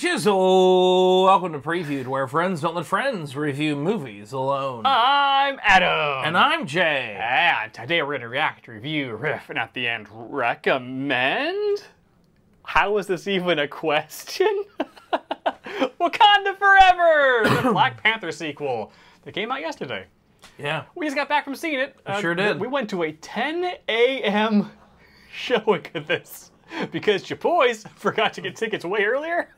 Peaches! Oh, welcome to Previewed, where friends don't let friends review movies alone. I'm Adam. And I'm Jay. And today we're going to react, review, riff, and at the end, recommend? How is this even a question? Wakanda Forever! The Black Panther sequel that came out yesterday. Yeah. We just got back from seeing it. Sure did. We went to a 10 a.m. showing of this. Because Chaboy's forgot to get tickets way earlier.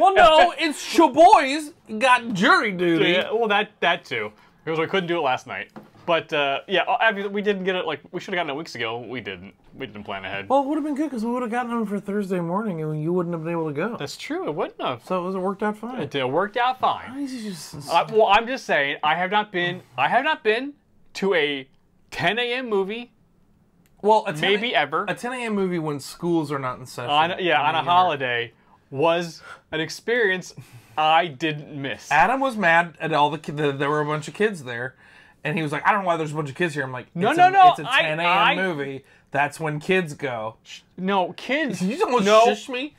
Well, no, it's Chaboy's got jury duty. Yeah, well, that too. Because we couldn't do it last night. But yeah, we didn't get it. Like we should have gotten it weeks ago. We didn't. We didn't plan ahead. Well, it would have been good because we would have gotten them for Thursday morning, and you wouldn't have been able to go. That's true. It wouldn't have. So it worked out fine. It worked out fine. Why is it just... well, I'm just saying, I have not been to a 10 a.m. movie. Well, maybe ever. A 10 a.m. movie when schools are not in session. On a holiday was an experience I didn't miss. Adam was mad at all the kids. There were a bunch of kids there, and he was like, I don't know why there's a bunch of kids here. I'm like, no. It's a 10 a.m. movie. That's when kids go. No, kids. You don't want to shush me?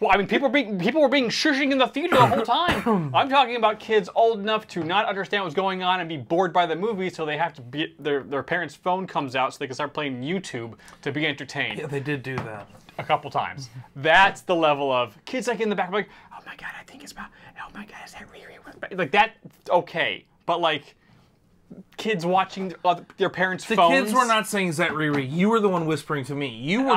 Well, I mean, people were being shushing in the theater the whole time. I'm talking about kids old enough to not understand what's going on and be bored by the movie, so they have to be their parents' phone comes out so they can start playing YouTube to be entertained. Yeah, they did do that a couple times. That's the level of kids like in the back like, oh my god, I think it's about. Oh my god, is that Riri? Like that? Okay, but like. Kids watching their parents' phones. The kids were not saying, is that Riri? You were the one whispering to me. You were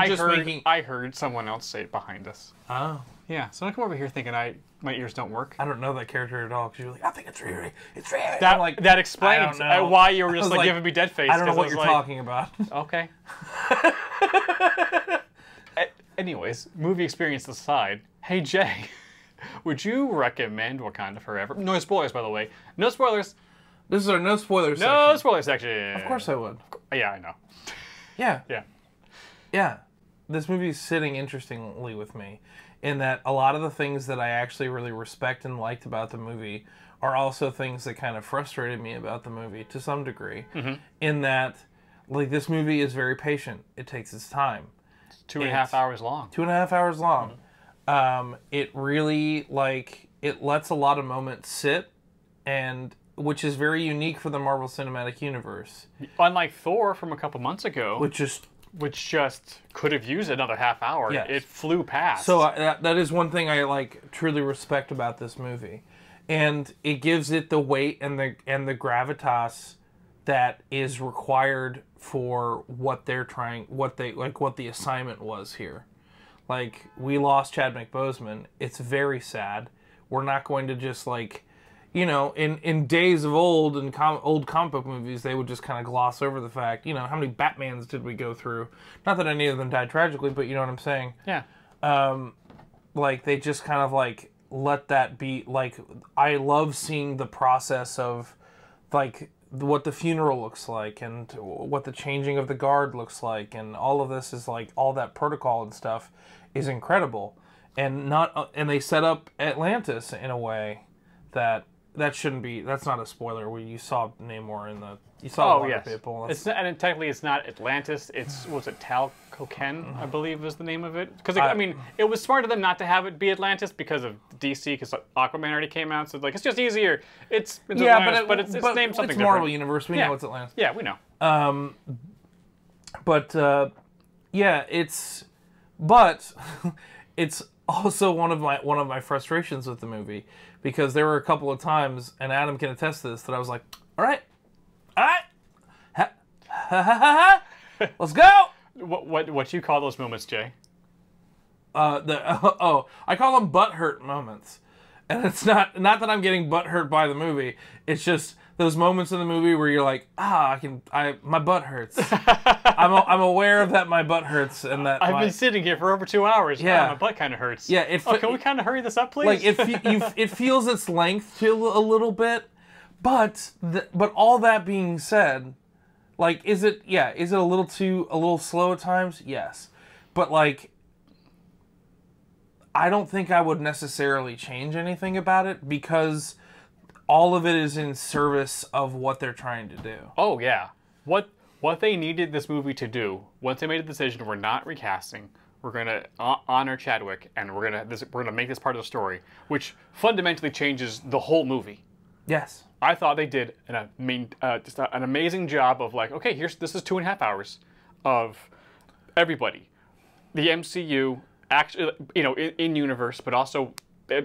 I heard someone else say it behind us. Oh. Yeah, so I come over here thinking my ears don't work. I don't know that character at all, because you're like, I think it's Riri. It's Riri. That, like, that explains why you were just like giving me dead face. I don't know what you're talking about. Okay. Anyways, movie experience aside, hey, Jay, would you recommend Wakanda Forever? No spoilers, by the way. No spoilers. This is our no spoilers section. No spoilers section. Of course I would. Yeah, I know. Yeah. Yeah. Yeah. This movie is sitting interestingly with me in that a lot of the things that I actually really respect and liked about the movie are also things that kind of frustrated me about the movie to some degree. Mm-hmm. In that, like, this movie is very patient. It takes its time. It's 2.5 hours long. 2.5 hours long. Mm-hmm. It really, like, it lets a lot of moments sit and... Which is very unique for the Marvel Cinematic Universe. Unlike Thor from a couple months ago. Which just could have used another half hour. Yes. It flew past. So that is one thing I like truly respect about this movie. And it gives it the weight and the gravitas that is required for what they're trying, what the assignment was here. Like, we lost Chadwick Boseman. It's very sad. We're not going to just like... You know, in days of old, in old comic book movies, they would just kind of gloss over the fact, you know, how many Batmans did we go through? Not that any of them died tragically, but you know what I'm saying? Yeah. Like, they just kind of, like, let that be, like, I love seeing the process of, like, what the funeral looks like and what the changing of the guard looks like and all of this is, like, all that protocol and stuff is incredible. And they set up Atlantis in a way that... That shouldn't be. That's not a spoiler. You saw Namor in the. You saw a lot of people. It's not, and technically, it's not Atlantis. It's was it Talokan, I believe, was the name of it. Because I mean, it was smart of them not to have it be Atlantis because of DC. Because Aquaman already came out, so like it's just easier. It's yeah, Atlantis, but it's named something. It's Marvel Universe. We know it's Atlantis. Yeah, we know. Yeah, it's it's. Also, one of my frustrations with the movie, because there were a couple of times, and Adam can attest to this, that I was like, all right, let's go. What you call those moments, Jay? I call them butt hurt moments, and it's not that I'm getting butt hurt by the movie. It's just those moments in the movie where you're like, my butt hurts. I'm aware of that. My butt hurts, and that I've been sitting here for over 2 hours. Yeah, my butt kind of hurts. Yeah, can we kind of hurry this up, please? Like it feels its length to a little bit, but all that being said, like is it a little slow at times? Yes, but like I don't think I would necessarily change anything about it because all of it is in service of what they're trying to do. Oh yeah, what. What they needed this movie to do, once they made a decision, we're not recasting, We're gonna honor Chadwick, and we're gonna make this part of the story, which fundamentally changes the whole movie. Yes, I thought they did an amazing job of like, okay, this is 2.5 hours of everybody, the MCU, actually, you know, in universe, but also,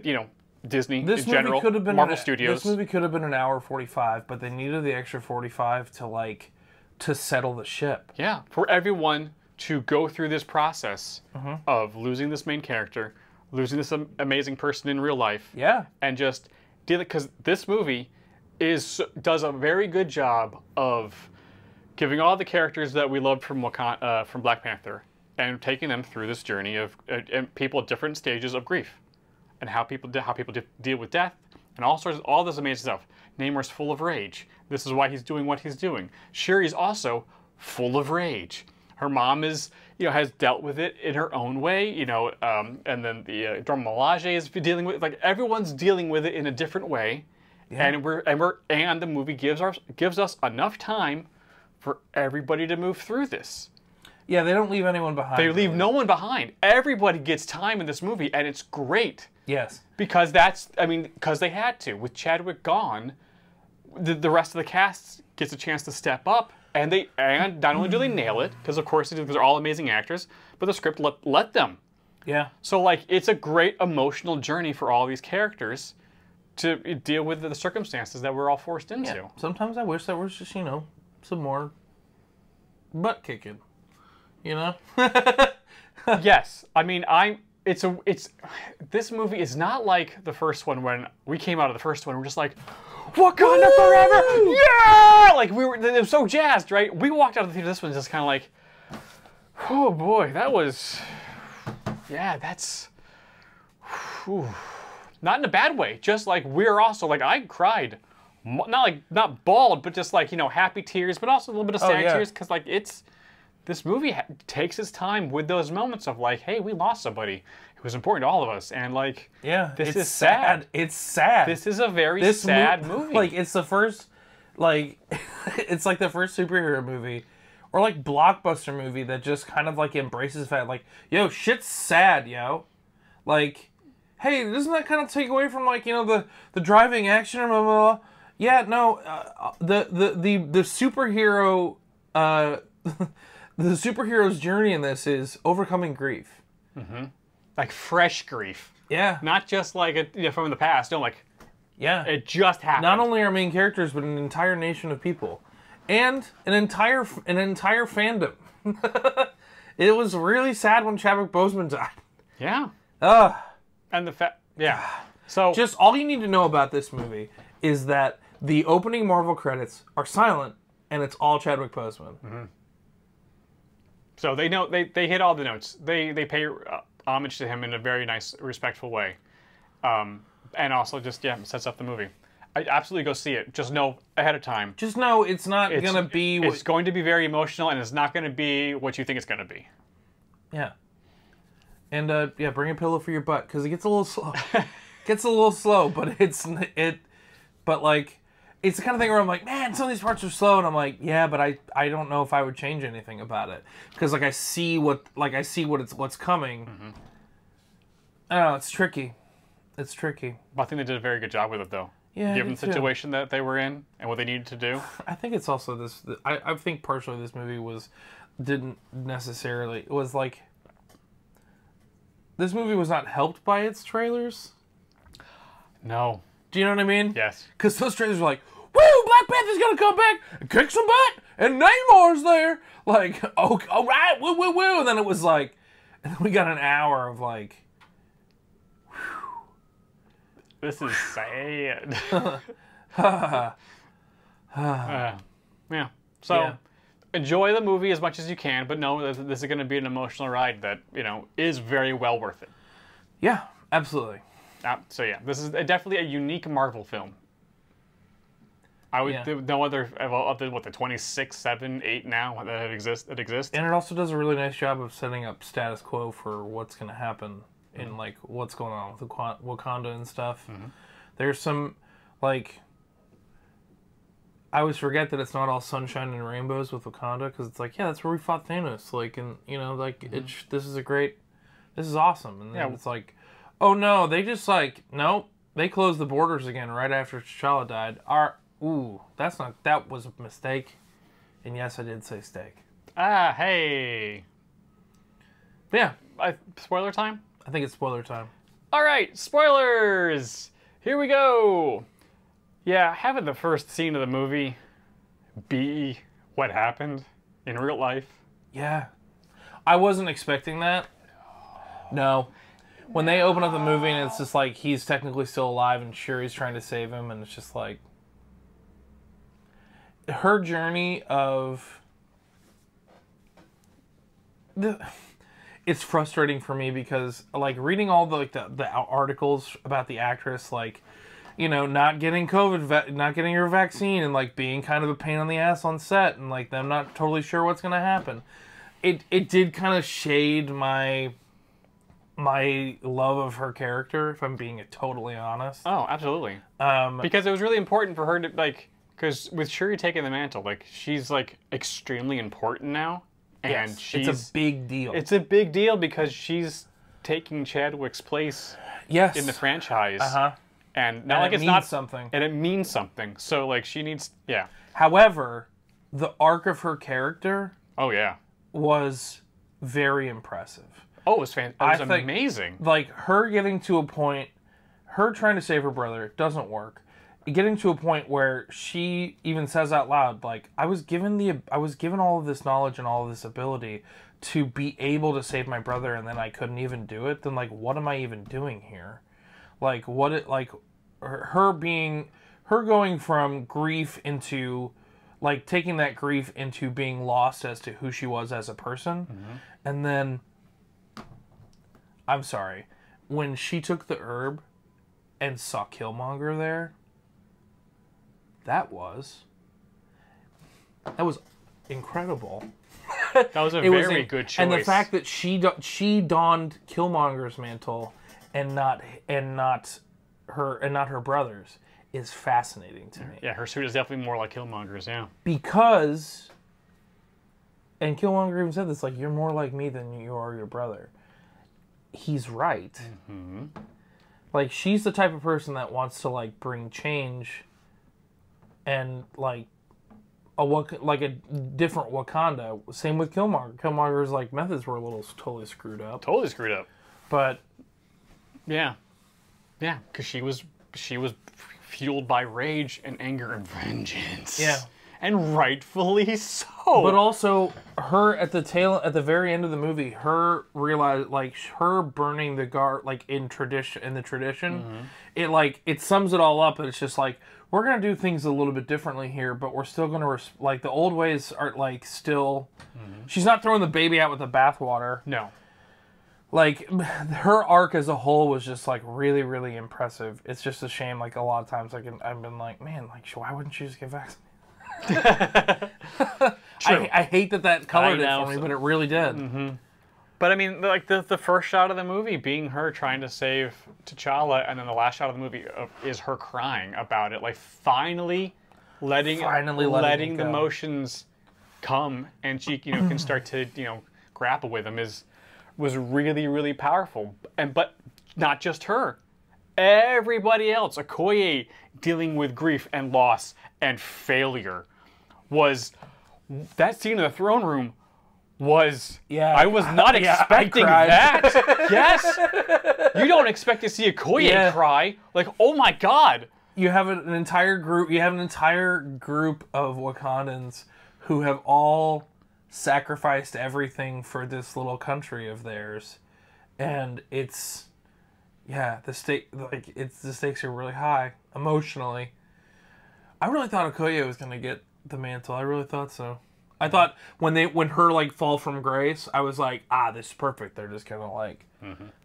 you know, Disney in general, Marvel Studios. This movie could have been an hour 45, but they needed the extra 45 to settle the ship. Yeah, for everyone to go through this process of losing this main character, losing this amazing person in real life. Yeah, and just deal it, because this movie does a very good job of giving all the characters that we loved from Black Panther and taking them through this journey of people at different stages of grief. And how people deal with death, and all this amazing stuff. Namor's full of rage. This is why he's doing what he's doing. Shuri's also full of rage. Her mom is, you know, has dealt with it in her own way, you know, and then the Dora Milaje is dealing with it. Like, everyone's dealing with it in a different way, yeah. and the movie gives us enough time for everybody to move through this. Yeah, they don't leave anyone behind. They leave no one behind. Everybody gets time in this movie, and it's great. Yes. Because because they had to. With Chadwick gone, the rest of the cast gets a chance to step up, and not only do they nail it, because of course they do, because they're all amazing actors, but the script let them. Yeah. So, like, it's a great emotional journey for all these characters to deal with the circumstances that we're all forced into. Yeah. Sometimes I wish there was just, you know, some more butt kicking. You know? Yes. I mean, this movie is not like the first one. When we came out of the first one, we're just like, Wakanda Forever! Yeah! Like, they were so jazzed, right? We walked out of the theater, this one's just kind of like, oh boy, that's whew. Not in a bad way. Just like, we're also like, I cried. Not bald, but just like, you know, happy tears, but also a little bit of sad tears, because like, this movie takes its time with those moments of like, hey, we lost somebody who was important to all of us, and like, yeah, this is sad. It's sad. This is a very sad movie. Like, it's the first, like, it's like the first superhero movie, or like blockbuster movie that just kind of like embraces the fact, like, yo, shit's sad, yo. Like, hey, doesn't that kind of take away from, like, you know, the driving action or blah blah blah? Yeah, no, the superhero. The superhero's journey in this is overcoming grief, like fresh grief. Yeah, not just like from the past. No, like, yeah, it just happened. Not only our main characters, but an entire nation of people, and an entire fandom. It was really sad when Chadwick Boseman died. Yeah. So just all you need to know about this movie is that the opening Marvel credits are silent, and it's all Chadwick Boseman. So they know they hit all the notes. They pay homage to him in a very nice, respectful way, and also just sets up the movie. I absolutely go see it. Just know ahead of time. Just know it's gonna be. It's going to be very emotional, and it's not gonna be what you think it's gonna be. Yeah. And bring a pillow for your butt, because it gets a little slow. Gets a little slow, but but like, it's the kind of thing where I'm like, man, some of these parts are slow, and I'm like, yeah, but I don't know if I would change anything about it, because like, I see what's coming. I don't know, it's tricky. It's tricky. But I think they did a very good job with it, though. Yeah, given the situation that they were in and what they needed to do. I think it's also this. I think partially this movie this movie was not helped by its trailers. No. Do you know what I mean? Yes. Because those trailers were like, woo, Black Panther's gonna come back and kick some butt, and Namor's there. Like, oh, all right, woo, woo, woo. And then it was like, and then we got an hour of like, whew. This is sad. Yeah. So enjoy the movie as much as you can, but know that this is gonna be an emotional ride that, you know, is very well worth it. Yeah, absolutely. So yeah, this is definitely a unique Marvel film. I would no other other what the 26, 7, 8 now that exists. And it also does a really nice job of setting up status quo for what's going to happen in like what's going on with the Wakanda and stuff. There's some, like, I always forget that it's not all sunshine and rainbows with Wakanda, because it's like, yeah, that's where we fought Thanos. Like, and you know, like this is a great this is awesome. And then it's like, oh no, they just like, nope, they closed the borders again right after T'Challa died. Ooh, that's not, that was a mistake. And yes, I did say steak. Ah, hey. Yeah. Spoiler time? I think it's spoiler time. All right, spoilers. Here we go. Yeah, having the first scene of the movie be what happened in real life. Yeah. I wasn't expecting that. No. When they open up the movie and it's just like he's technically still alive and Shuri's trying to save him, and it's just like her journey of the... It's frustrating for me because like reading all the like the articles about the actress, like, you know, not getting COVID, not getting her vaccine, and like being kind of a pain in the ass on set, and like them not totally sure what's gonna happen. It did kind of shade my love of her character, if I'm being totally honest. Oh, absolutely. Because it was really important for her to, like, because with Shuri taking the mantle, like, she's, like, extremely important now. And yes, she's... It's a big deal. It's a big deal because she's taking Chadwick's place in the franchise. Uh-huh. And now, like, it's not... something. And it means something. So, like, she needs... Yeah. However, the arc of her character... Oh, yeah. ...was very impressive. Oh, it was fantastic. Amazing. Like, her getting to a point, her trying to save her brother doesn't work. Getting to a point where she even says out loud, like, I was given all of this knowledge and all of this ability to be able to save my brother, and then I couldn't even do it. Then, like, what am I even doing here? Like, what it, like, her going from grief into, like, taking that grief into being lost as to who she was as a person, and then... I'm sorry, when she took the herb and saw Killmonger there, that was incredible. That was a very good choice. And the fact that she donned Killmonger's mantle and not her brother's is fascinating to me. Yeah, her suit is definitely more like Killmonger's now. Because, and Killmonger even said this, like, you're more like me than you are your brother. He's right. Like, she's the type of person that wants to, like, bring change and, like, a different Wakanda. Same with Killmonger. Killmonger's, like, methods were totally screwed up. Totally screwed up. But... Yeah. Yeah, because she was fueled by rage and anger and vengeance. Yeah. And rightfully so. But also, her at the very end of the movie, her realize, like, her burning the guard, like, in the tradition, it, like, it sums it all up. And it's just like, we're gonna do things a little bit differently here, but we're still gonna like the old ways are, like, still. She's not throwing the baby out with the bathwater. No. Like, her arc as a whole was just, like, really, really impressive. It's just a shame. Like, a lot of times, like, I've been like, man, like, why wouldn't she just get vaccinated? I hate that colored it for me, but it really did. But I mean, like, the first shot of the movie being her trying to save T'Challa, and then the last shot of the movie is her crying about it, like, finally letting the emotions come, and she, you know, can start to, you know, grapple with them was really, really powerful. And but not just her, everybody else, Okoye dealing with grief and loss and failure, was that scene in the throne room was... Yeah. I was not expecting that. Yes. You don't expect to see Okoye cry. Like, oh my God. You have an entire group. You have an entire group of Wakandans who have all sacrificed everything for this little country of theirs, and it's... Yeah, the stakes are really high emotionally. I really thought Okoye was gonna get the mantle. I really thought so. I thought when her like fall from grace, I was like, ah, this is perfect. They're just gonna, like,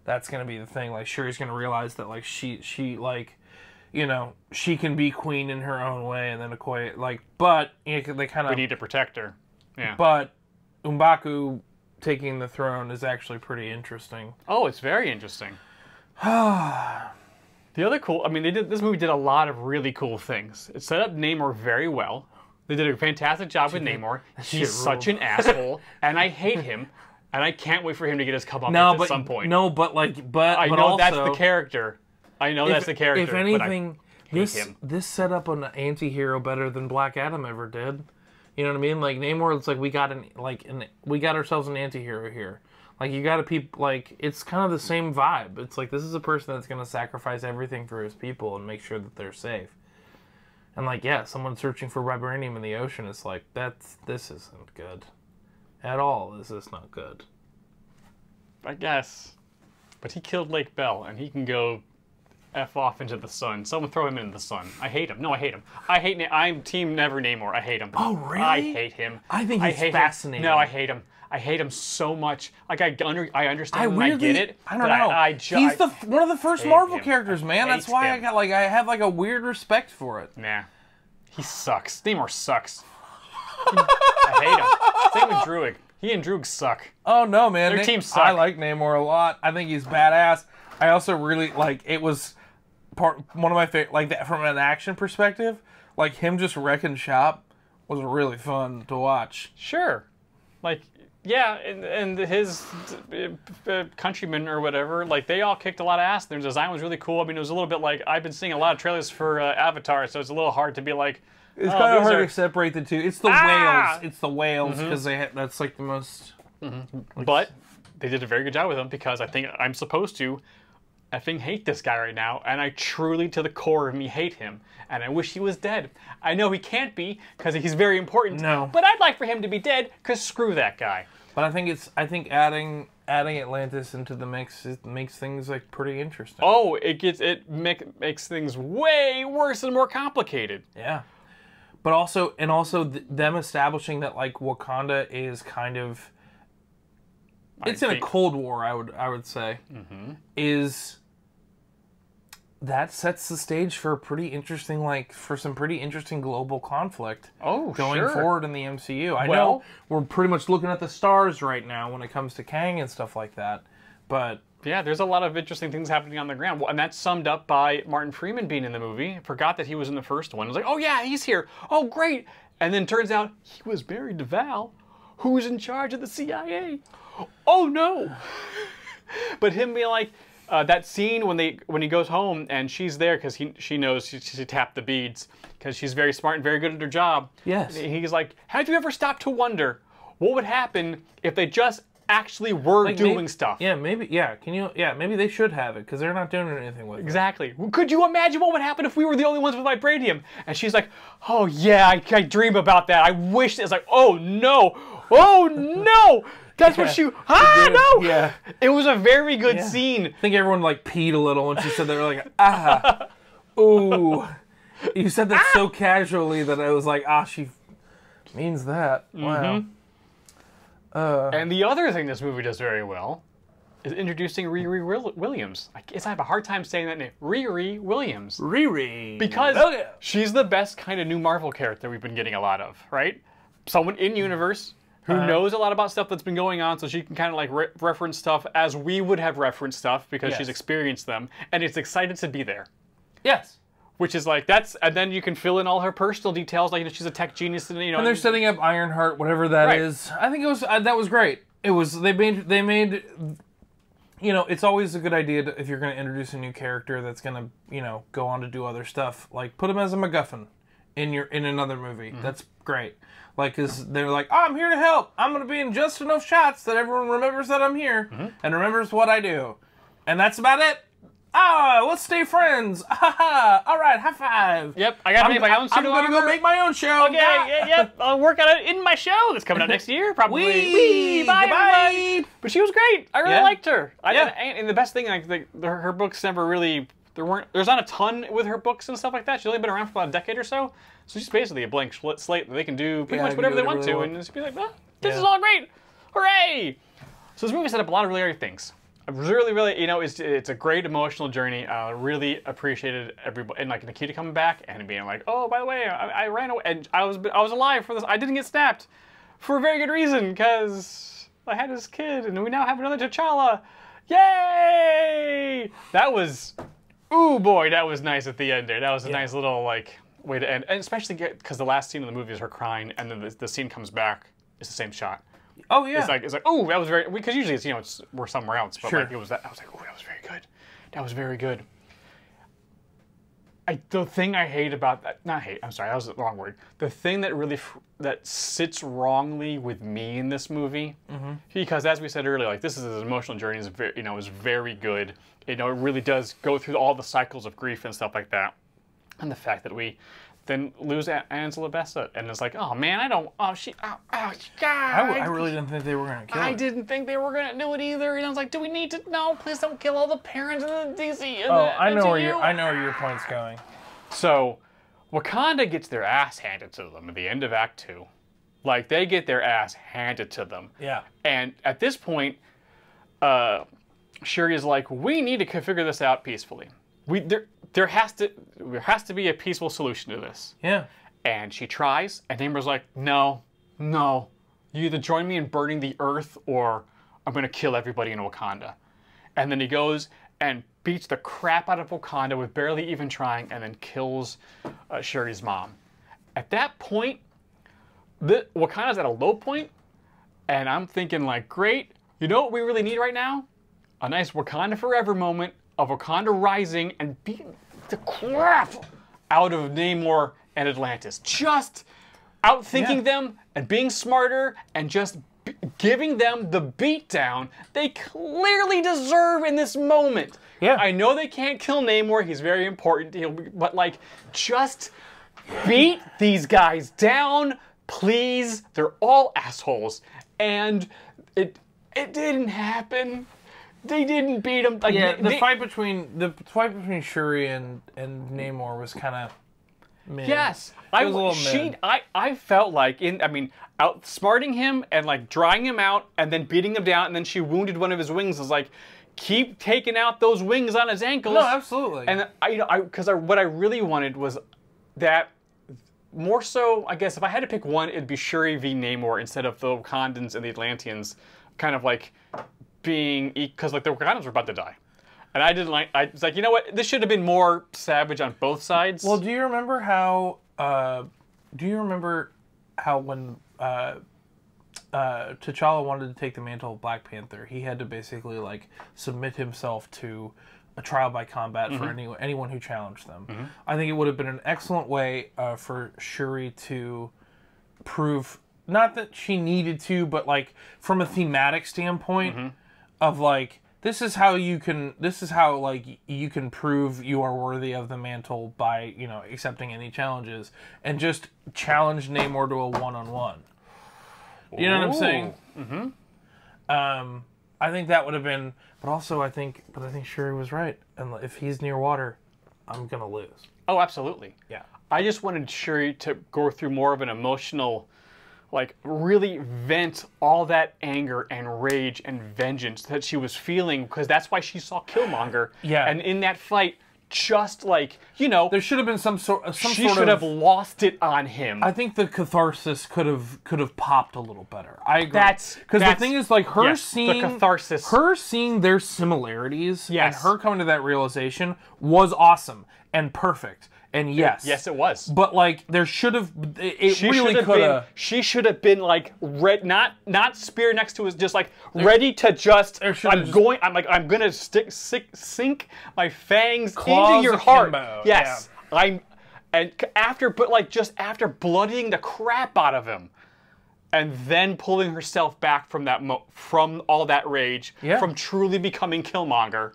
that's gonna be the thing. Like, Shuri's gonna realize that, like, she like, you know, she can be queen in her own way, and then Okoye, like, but you know, they kind of... We need to protect her. Yeah. But M'Baku taking the throne is actually pretty interesting. Oh, it's very interesting. The other cool... I mean, this movie did a lot of really cool things. It set up Namor very well. They did a fantastic job with Namor. He's such an asshole, and I hate him. And I can't wait for him to get his comeuppance at some point. I know that's the character. If anything, this set up an anti-hero better than Black Adam ever did. You know what I mean? Like Namor, it's like we got ourselves an anti-hero here. Like you got to it's kind of the same vibe. It's like this is a person that's going to sacrifice everything for his people and make sure that they're safe. And like yeah, someone searching for vibranium in the ocean is like this isn't good. At all, this is not good. I guess. But he killed Lake Bell, and he can go F off into the sun. Someone throw him into the sun. I hate him. No, I hate him. I'm team never Namor. I hate him. Oh, really? I hate him. I think he's fascinating. No, I hate him. I hate him so much. Like, I understand and I get it. I don't know. He's one of the first Marvel characters, man. That's why I have like a weird respect for it. Nah. He sucks. Namor sucks. I hate him. Same with Druig. He and Druig suck. Oh no, man! Their team sucks. I like Namor a lot. I think he's badass. I also really like. It was one of my favorite. Like that from an action perspective, like him just wrecking shop was really fun to watch. Sure. Like yeah, and his countrymen or whatever, like they all kicked a lot of ass. Their design was really cool. I mean, it was a little bit like I've been seeing a lot of trailers for Avatar, so it's a little hard to be like. It's kind of hard to separate the two. It's the whales. It's the whales because that's like the most. But they did a very good job with them because I think I'm supposed to effing hate this guy right now, and I truly, to the core of me, hate him, and I wish he was dead. I know he can't be because he's very important. No. But I'd like for him to be dead because screw that guy. But I think it's. I think adding Atlantis into the mix, it makes things like pretty interesting. Oh, it makes things way worse and more complicated. Yeah. But also, and also them establishing that like Wakanda is kind of, it's in a Cold War. I would say is that sets the stage for a pretty interesting for some pretty interesting global conflict. Oh, going forward in the MCU. I know we're pretty much looking at the stars right now when it comes to Kang and stuff like that, but. Yeah, there's a lot of interesting things happening on the ground. And that's summed up by Martin Freeman being in the movie. I forgot that he was in the first one. I was like, oh yeah, he's here. Oh, great. And then turns out he was married to Val, who's in charge of the CIA. Oh, no. But him being like, that scene when he goes home and she's there because she knows she tapped the beads because she's very smart and very good at her job. Yes. And he's like, have you ever stopped to wonder what would happen if they just actually were like doing stuff. Yeah, maybe. Yeah, maybe they should have it because they're not doing anything with it. Exactly. Could you imagine what would happen if we were the only ones with vibranium? And she's like, "Oh yeah, I dream about that. I wish." It's like, "Oh no, oh no." That's what she. Ah no. Yeah. It was a very good scene. I think everyone like peed a little when she said that. They were like, "Ah, ooh." You said that so casually that I was like, "Ah, she means that." Wow. And the other thing this movie does very well is introducing Riri Williams. I guess I have a hard time saying that name. Riri Williams. Riri. Because she's the best kind of new Marvel character we've been getting a lot of, right? Someone in universe who knows a lot about stuff that's been going on, so she can kind of like reference stuff as we would have referenced stuff because she's experienced them, and it's excited to be there. Yes. Which is like and then you can fill in all her personal details, like she's a tech genius, and And they're setting up Ironheart, whatever that is. I think it was that was great. It was they made, you know, it's always a good idea to, if you're going to introduce a new character that's going to go on to do other stuff, like put him as a MacGuffin in another movie. That's great. Like, cause they're like, oh, I'm here to help. I'm going to be in just enough shots that everyone remembers that I'm here and remembers what I do, and that's about it. Ah, let's stay friends. All right, high five. Yep, I gotta make my own show. I'm gonna go make my own show. Okay, yep. I'll work on it in my show that's coming out next year, probably. Wee, bye. But she was great. I really liked her. And the best thing, like her books never really there's not a ton with her books and stuff like that. She's only been around for about a decade or so. So she's basically a blank slate that they can do pretty much whatever they want to, and just be like, this is all great. Hooray! So this movie set up a lot of really great things. I really, you know, it's a great emotional journey. I really appreciated everybody, and like Nikita coming back and being like, oh, by the way, I ran away and I was alive for this. I didn't get snapped for a very good reason because I had this kid and we now have another T'Challa. Yay! That was, ooh boy, that was nice at the end there. That was a nice little like way to end, and especially because the last scene of the movie is her crying, and then the scene comes back. It's the same shot. Oh yeah. It's like oh, that was very, because usually it's, you know, it's, we're somewhere else, but sure. Like it was that, I was like, oh, that was very good. That was very good. The thing I hate about that, not hate, I'm sorry, that was the wrong word. The thing that really, that sits wrongly with me in this movie, mm-hmm. because as we said earlier, like this is an emotional journey, is very, you know, is very good. You know, it really does go through all the cycles of grief and stuff like that. And the fact that we then lose Angela Bassett, and it's like, oh man, I don't, oh she, oh she died. I really didn't think they were going to kill her. I didn't think they were going to do it either, and I was like, do we need to, no, please don't kill all the parents in the DC. Oh, I know where your point's going. So, Wakanda gets their ass handed to them at the end of Act 2. Like, they get their ass handed to them. Yeah. And at this point, Shuri is like, we need to figure this out peacefully. There has to be a peaceful solution to this. Yeah. And she tries, and Namor's like, no. You either join me in burning the earth, or I'm going to kill everybody in Wakanda. And then he goes and beats the crap out of Wakanda with barely even trying, and then kills Shuri's mom. At that point, Wakanda's at a low point, and I'm thinking like, great, you know what we really need right now? A nice Wakanda Forever moment of Wakanda rising and beating the crap out of Namor and Atlantis. Just outthinking them and being smarter and just giving them the beatdown they clearly deserve in this moment. Yeah. I know they can't kill Namor, he's very important, but like, just beat these guys down, please. They're all assholes. And it didn't happen. They didn't beat him. Like, yeah, the fight between Shuri and Namor was kind of meh. Yes, I felt like outsmarting him and like drying him out and then beating him down, and then she wounded one of his wings. Is like, keep taking out those wings on his ankles. No, absolutely. And what I really wanted was that. More so, I guess if I had to pick one, it'd be Shuri v. Namor instead of the Wakandans and the Atlanteans, kind of like being, because like the Wakandans were about to die, and I didn't like. I was like, you know what? This should have been more savage on both sides. Well, do you remember how? Do you remember how when T'Challa wanted to take the mantle of Black Panther, he had to basically like submit himself to a trial by combat for anyone who challenged them. Mm-hmm. I think it would have been an excellent way for Shuri to prove, not that she needed to, but like from a thematic standpoint of like, this is how you can prove you are worthy of the mantle by, you know, accepting any challenges, and just challenge Namor to a one-on-one. You know what I'm saying? I think that would have been, but I think Shuri was right. And if he's near water, I'm gonna lose. Oh, absolutely. Yeah. I just wanted Shuri to go through more of an emotional, like really vent all that anger and rage and vengeance that she was feeling, because that's why she saw Killmonger. Yeah. And in that fight, just like, you know, there should have been she should have lost it on him. I think the catharsis could have popped a little better. I agree. That's because the thing is, like, her seeing their similarities and her coming to that realization was awesome and perfect. And yes, it was. But like, there should have, it she really could have. She should have been like, not spear next to his, just like ready to just. I'm gonna sink my fangs into your heart. Kimbo. Yes, yeah. But just after bloodying the crap out of him, and then pulling herself back from that from all that rage, from truly becoming Killmonger,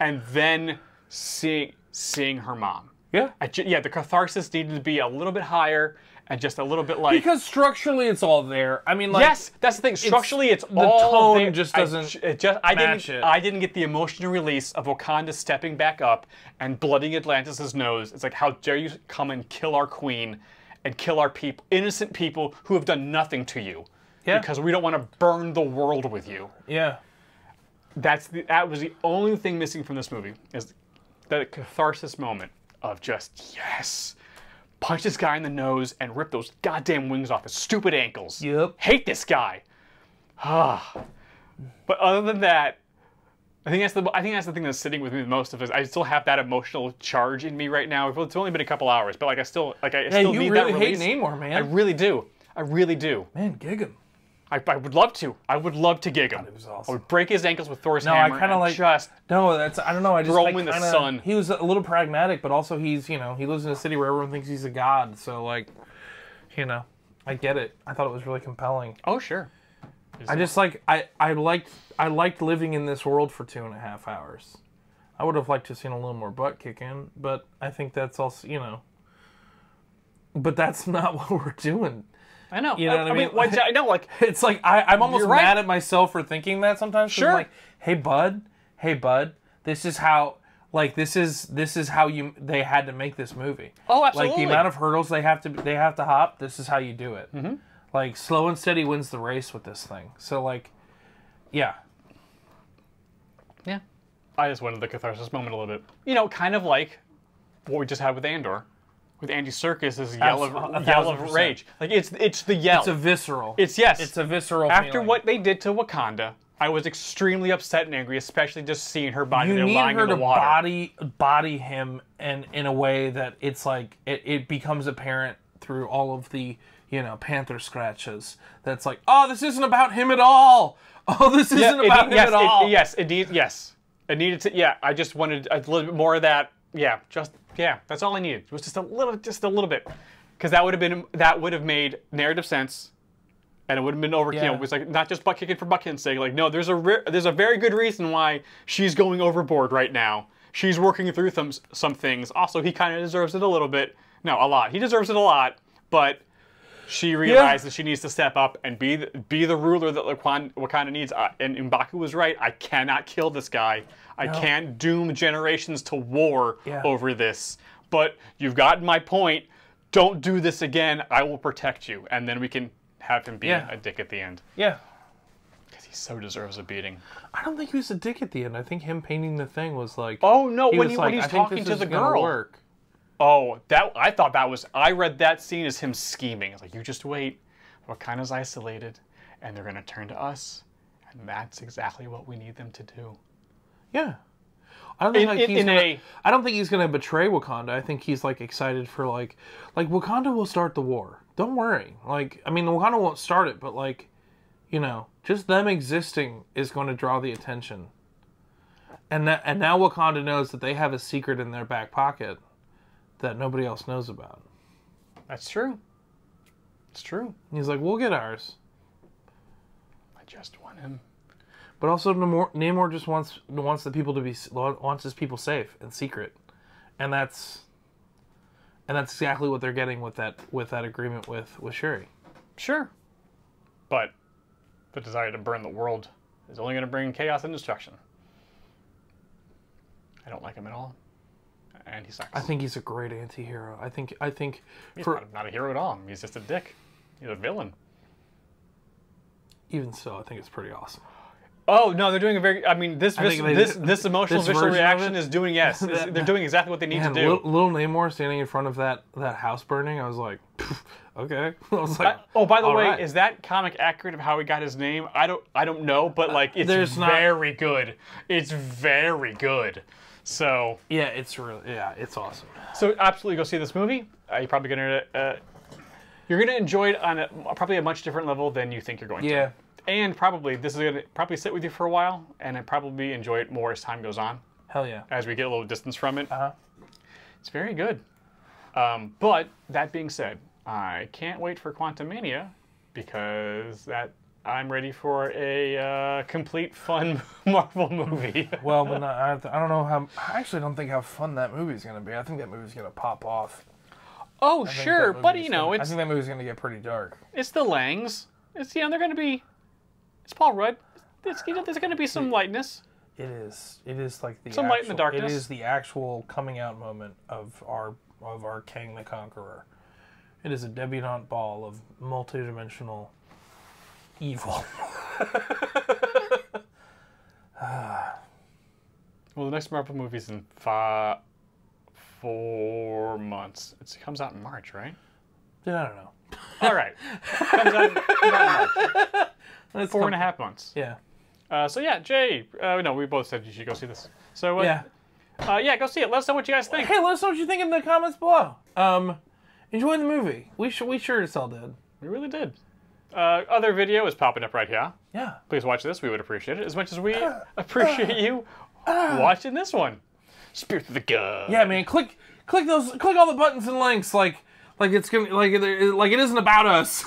and then seeing her mom. Yeah. The catharsis needed to be a little bit higher and just a little bit like... Because structurally it's all there. I mean, like... Yes, that's the thing. Structurally it's all there. The tone just doesn't match it. I didn't get the emotional release of Wakanda stepping back up and bloodying Atlantis' nose. It's like, how dare you come and kill our queen and kill our people, innocent people who have done nothing to you. Yeah. Because we don't want to burn the world with you. Yeah. That was the only thing missing from this movie, is that catharsis moment. Of just, yes, punch this guy in the nose and rip those goddamn wings off his stupid ankles. Yep. Hate this guy. But other than that, I think that's the thing that's sitting with me the most of is I still have that emotional charge in me right now. It's only been a couple hours, but like I still need that release. Yeah, you really hate Namor, man. I really do. Man, gig him. I would love to. I would love to gig him. God, it was awesome. I would break his ankles with Thor's hammer. I kind of like just I don't know. I just throw him in the sun. He was a little pragmatic, but also he's he lives in a city where everyone thinks he's a god. So like, I get it. I thought it was really compelling. Oh sure. I liked living in this world for 2.5 hours. I would have liked to have seen a little more butt kicking, but I think that's also But that's not what we're doing. I know. You know what I mean? I know, like it's like I'm almost mad at myself for thinking that sometimes. Sure. I'm like, hey bud, this is how how they had to make this movie. Oh, absolutely. Like the amount of hurdles they have to hop. This is how you do it. Mm-hmm. Like slow and steady wins the race with this thing. So like, yeah. I just wanted the catharsis moment a little bit. You know, kind of like what we just had with Andor. With Andy Serkis, this yell of rage. Like it's the yell. It's a visceral. It's a visceral feeling. After what they did to Wakanda, I was extremely upset and angry, especially just seeing her body there lying in the water. You need her to body him and in a way that it's like it becomes apparent through all of the panther scratches. That's like, oh, this isn't about him at all. Oh, this isn't about him at all. Yes, indeed, yes. It needed to. Yeah, I just wanted a little bit more of that. Yeah, that's all I needed. It was just a little bit, because that would have made narrative sense, and it would have been overkill. Yeah. It was like not just butt kicking for butt kicking's sake. Like no, there's a very good reason why she's going overboard right now. She's working through some things. Also, he kind of deserves it a little bit. No, a lot. He deserves it a lot, but she realizes she needs to step up and be the ruler that Wakanda needs. And M'Baku was right. I cannot kill this guy. I can't doom generations to war over this. But you've gotten my point. Don't do this again. I will protect you. And then we can have him be a dick at the end. Yeah. Because he so deserves a beating. I don't think he was a dick at the end. I think him painting the thing was like... Oh, no. When he's talking to the girl. Work. Oh, I thought that was... I read that scene as him scheming. It's like, you just wait. Wakanda's isolated, and they're going to turn to us. And that's exactly what we need them to do. Yeah. I don't think he's going to betray Wakanda. I think he's, like, excited for, like, Wakanda will start the war. Don't worry. Like, I mean, Wakanda won't start it, but, like, just them existing is going to draw the attention. And now Wakanda knows that they have a secret in their back pocket that nobody else knows about. That's true. It's true. And he's like, we'll get ours. I just want him. But also, Namor just wants his people safe and secret, and that's exactly what they're getting with that agreement with Shuri. Sure. But the desire to burn the world is only going to bring chaos and destruction. I don't like him at all. And he sucks. I think he's a great anti-hero. I think he's not a hero at all. He's just a dick. He's a villain. Even so, I think it's pretty awesome. Oh no, they're doing a very... I mean, this emotional visceral reaction is doing they're doing exactly what they need to do. Little Namor standing in front of that house burning. I was like, okay. I was like, oh, by the way, right. Is that comic accurate of how he got his name? I don't know, but like it's very good. It's very good. So yeah, it's awesome. So absolutely go see this movie. You're gonna enjoy it on probably a much different level than you think you're going to. Yeah, and probably this is gonna sit with you for a while, and I probably enjoy it more as time goes on. Hell yeah! As we get a little distance from it, It's very good. But that being said, I can't wait for Quantumania because I'm ready for a complete fun Marvel movie. Well, but I don't know how... I actually don't think how fun that movie's going to be. I think that movie's going to pop off. Oh, sure, but I think that movie's going to get pretty dark. It's the Langs. It's, they're going to be... It's Paul Rudd. It's, there's going to be some lightness. It is like the... Some light in the darkness. It is the actual coming out moment of our Kang the Conqueror. It is a debutante ball of multidimensional... evil. Well, the next Marvel movie's in 4 months. It comes out in March, right? Yeah, I don't know. All right. Comes out in March. That's 4.5 months. Yeah. So yeah, Jay. No, we both said you should go see this. So yeah, go see it. Let us know what you guys think. Hey, let us know what you think in the comments below. Enjoy the movie. We sure as hell did. We really did. Other video is popping up right here. Yeah. Please watch this. We would appreciate it as much as we appreciate you watching this one. Spirit of the Gun. Yeah, man. Click all the buttons and links. Like it's gonna, like it isn't about us.